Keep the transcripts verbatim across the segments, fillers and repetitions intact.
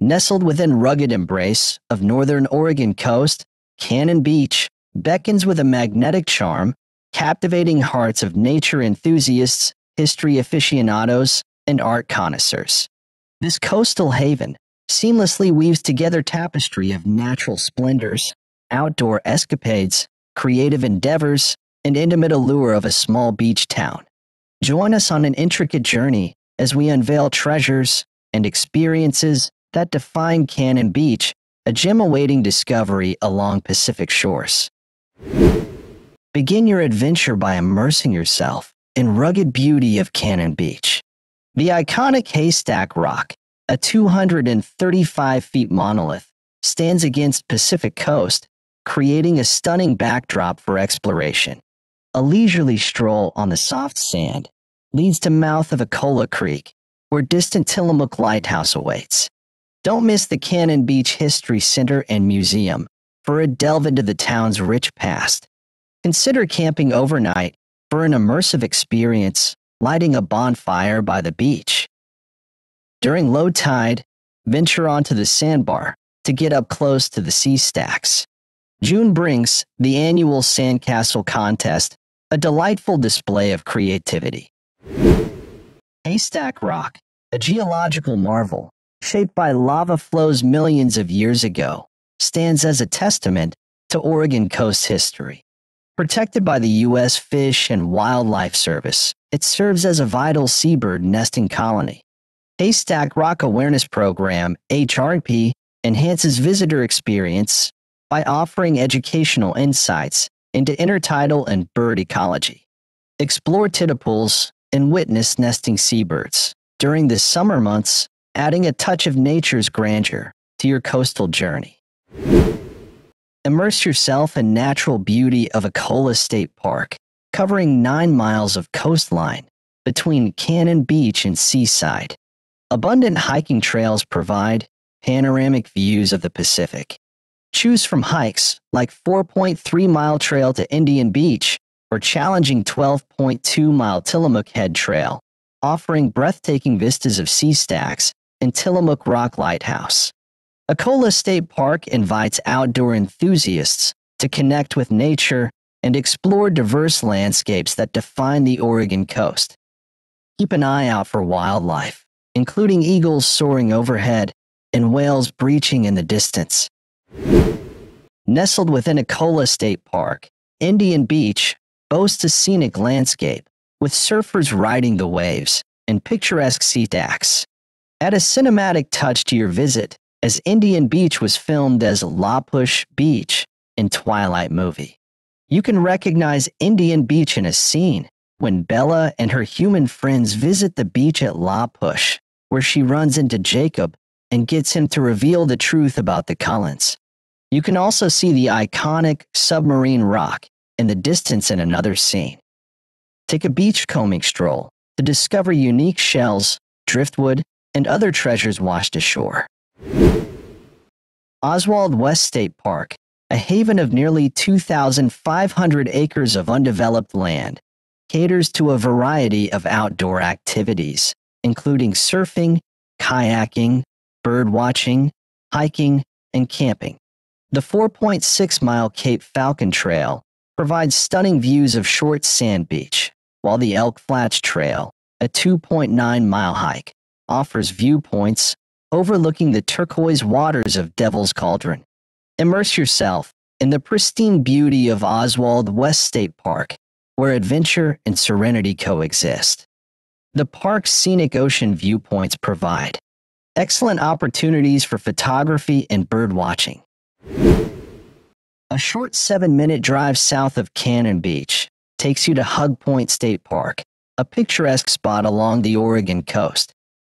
Nestled within rugged embrace of northern Oregon coast, Cannon Beach beckons with a magnetic charm, captivating hearts of nature enthusiasts, history aficionados, and art connoisseurs. This coastal haven seamlessly weaves together tapestry of natural splendors, outdoor escapades, creative endeavors, and intimate allure of a small beach town. Join us on an intricate journey as we unveil treasures and experiences that define Cannon Beach, a gem awaiting discovery along Pacific shores. Begin your adventure by immersing yourself in rugged beauty of Cannon Beach. The iconic Haystack Rock, a two hundred thirty-five feet monolith, stands against Pacific coast, creating a stunning backdrop for exploration. A leisurely stroll on the soft sand leads to mouth of Ecola Creek, where distant Tillamook Lighthouse awaits. Don't miss the Cannon Beach History Center and Museum for a delve into the town's rich past. Consider camping overnight for an immersive experience, lighting a bonfire by the beach. During low tide, venture onto the sandbar to get up close to the sea stacks. June brings the annual Sandcastle Contest, a delightful display of creativity. Haystack Rock, a geological marvel shaped by lava flows millions of years ago, stands as a testament to Oregon coast history. Protected by the U S Fish and Wildlife Service, it serves as a vital seabird nesting colony. Haystack Rock Awareness Program, H R A P, enhances visitor experience by offering educational insights into intertidal and bird ecology. Explore titipools and witness nesting seabirds during the summer months, adding a touch of nature's grandeur to your coastal journey. Immerse yourself in natural beauty of Ecola State Park, covering nine miles of coastline between Cannon Beach and Seaside. Abundant hiking trails provide panoramic views of the Pacific. Choose from hikes like four point three mile trail to Indian Beach or challenging twelve point two mile Tillamook Head Trail, offering breathtaking vistas of sea stacks and Tillamook Rock Lighthouse. Ecola State Park invites outdoor enthusiasts to connect with nature and explore diverse landscapes that define the Oregon coast. Keep an eye out for wildlife, including eagles soaring overhead and whales breaching in the distance. Nestled within Ecola State Park, Indian Beach boasts a scenic landscape with surfers riding the waves and picturesque sea stacks. Add a cinematic touch to your visit, as Indian Beach was filmed as La Push Beach in Twilight movie. You can recognize Indian Beach in a scene when Bella and her human friends visit the beach at La Push, where she runs into Jacob and gets him to reveal the truth about the Cullens. You can also see the iconic submarine rock in the distance in another scene. Take a beachcombing stroll to discover unique shells, driftwood, and other treasures washed ashore. Oswald West State Park, a haven of nearly two thousand five hundred acres of undeveloped land, caters to a variety of outdoor activities, including surfing, kayaking, bird watching, hiking, and camping. The four point six mile Cape Falcon Trail provides stunning views of Short Sand Beach, while the Elk Flats Trail, a two point nine mile hike, offers viewpoints overlooking the turquoise waters of Devil's Cauldron. Immerse yourself in the pristine beauty of Oswald West State Park, where adventure and serenity coexist. The park's scenic ocean viewpoints provide excellent opportunities for photography and bird watching. A short seven minute drive south of Cannon Beach takes you to Hug Point State Park, a picturesque spot along the Oregon coast.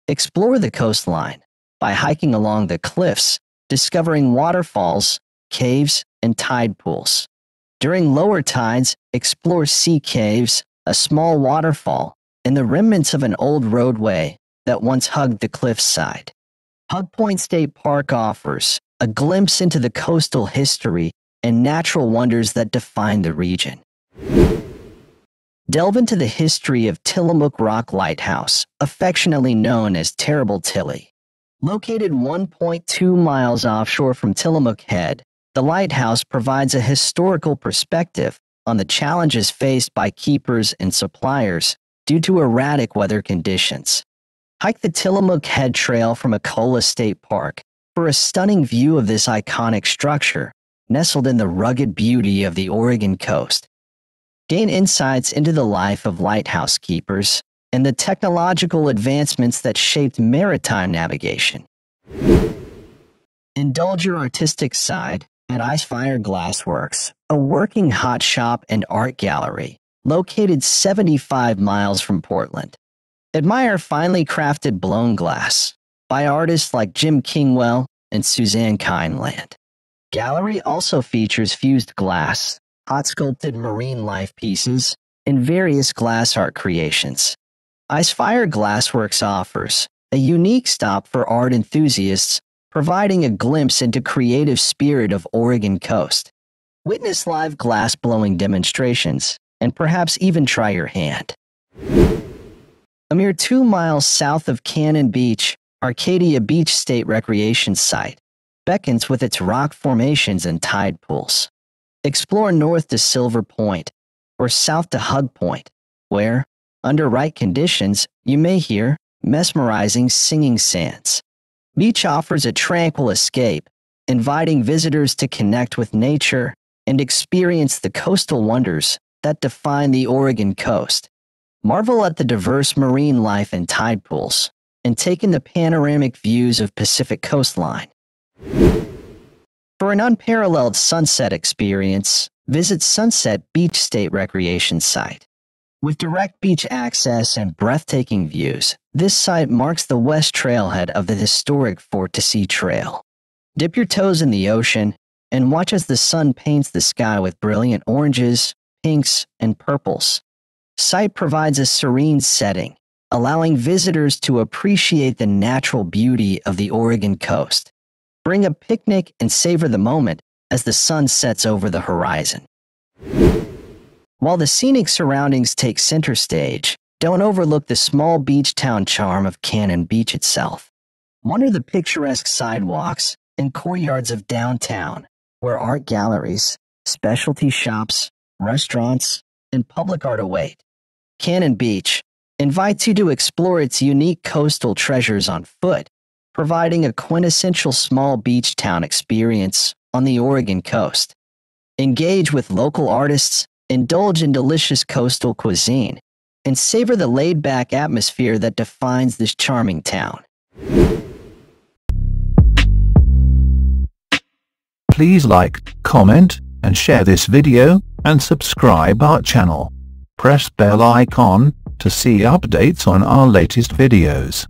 Explore the coastline by hiking along the cliffs, discovering waterfalls, caves, and tide pools. During lower tides, explore sea caves, a small waterfall, and the remnants of an old roadway that once hugged the cliffside. Hug Point State Park offers a glimpse into the coastal history and natural wonders that define the region. Delve into the history of Tillamook Rock Lighthouse, affectionately known as Terrible Tilly. Located one point two miles offshore from Tillamook Head, the lighthouse provides a historical perspective on the challenges faced by keepers and suppliers due to erratic weather conditions. Hike the Tillamook Head Trail from Ecola State Park for a stunning view of this iconic structure, nestled in the rugged beauty of the Oregon coast. Gain insights into the life of lighthouse keepers and the technological advancements that shaped maritime navigation. Indulge your artistic side at Icefire Glassworks, a working hot shop and art gallery located seventy-five miles from Portland. Admire finely crafted blown glass by artists like Jim Kingwell and Suzanne Kindland. Gallery also features fused glass, hot sculpted marine life pieces, and various glass art creations. Icefire Glassworks offers a unique stop for art enthusiasts, providing a glimpse into creative spirit of Oregon coast. Witness live glass blowing demonstrations, and perhaps even try your hand. A mere two miles south of Cannon Beach, Arcadia Beach State Recreation Site beckons with its rock formations and tide pools. Explore north to Silver Point or south to Hug Point, where, under right conditions, you may hear mesmerizing singing sands. Beach offers a tranquil escape, inviting visitors to connect with nature and experience the coastal wonders that define the Oregon coast. Marvel at the diverse marine life and tide pools, and take in the panoramic views of Pacific coastline. For an unparalleled sunset experience, visit Sunset Beach State Recreation Site. With direct beach access and breathtaking views, this site marks the west trailhead of the historic Fort to Sea Trail. Dip your toes in the ocean and watch as the sun paints the sky with brilliant oranges, pinks, and purples. Site provides a serene setting, allowing visitors to appreciate the natural beauty of the Oregon coast. Bring a picnic and savor the moment as the sun sets over the horizon. While the scenic surroundings take center stage, don't overlook the small beach town charm of Cannon Beach itself. Wander the picturesque sidewalks and courtyards of downtown, where art galleries, specialty shops, restaurants, and public art await. Cannon Beach invites you to explore its unique coastal treasures on foot, providing a quintessential small beach town experience on the Oregon coast. Engage with local artists, indulge in delicious coastal cuisine, and savor the laid-back atmosphere that defines this charming town. Please like, comment, and share this video, and subscribe our channel. Press bell icon to see updates on our latest videos.